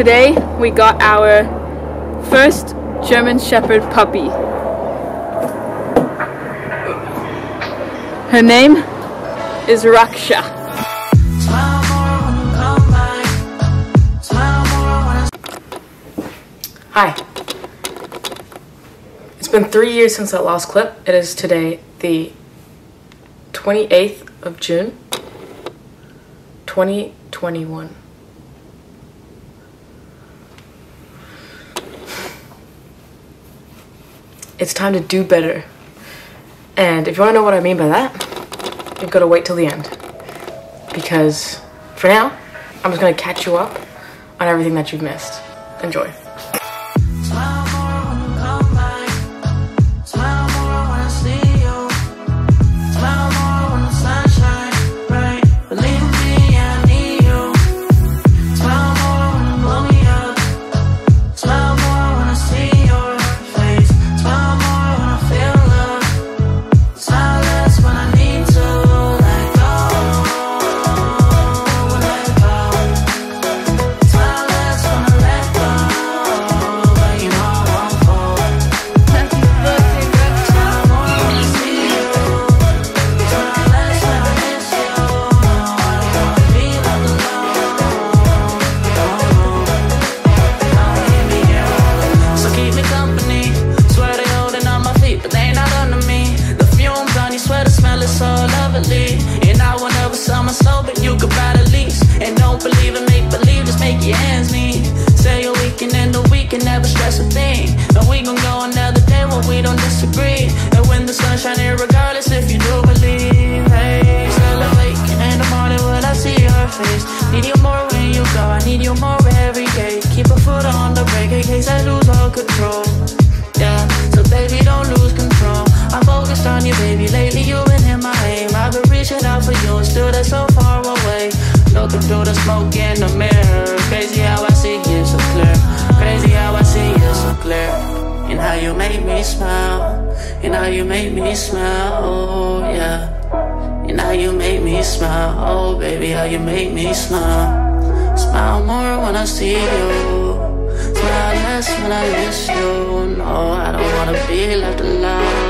Today we got our first German Shepherd puppy. Her name is Raksha. Hi. It's been 3 years since that last clip. It is today the 28th of June, 2021. It's time to do better. And if you want to know what I mean by that, you've got to wait till the end. Because for now, I'm just going to catch you up on everything that you've missed. Enjoy. And I will never sell my soul, but you could buy the lease. And don't believe in make-believe, just make your hands mean. Say your weekend and the weekend, never stress a thing. And we gon' go another day when we don't disagree. And when the sun's shining, regardless if you do believe. Hey, still awake in the morning when I see your face. Need you more when you go, I need you more every day. Keep a foot on the brake in case I lose all control. Yeah, so baby, don't lose control. I'm focused on you, baby, lately you've been in my aim. I've been reaching out for you and still that's so far away. Looking through the smoke in the mirror. Crazy how I see you so clear. Crazy how I see you so clear. And how you make me smile. And how you make me smile, oh yeah. And how you make me smile, oh baby, how you make me smile. Smile more when I see you. Smile less when I miss you. No, I don't wanna be left alone.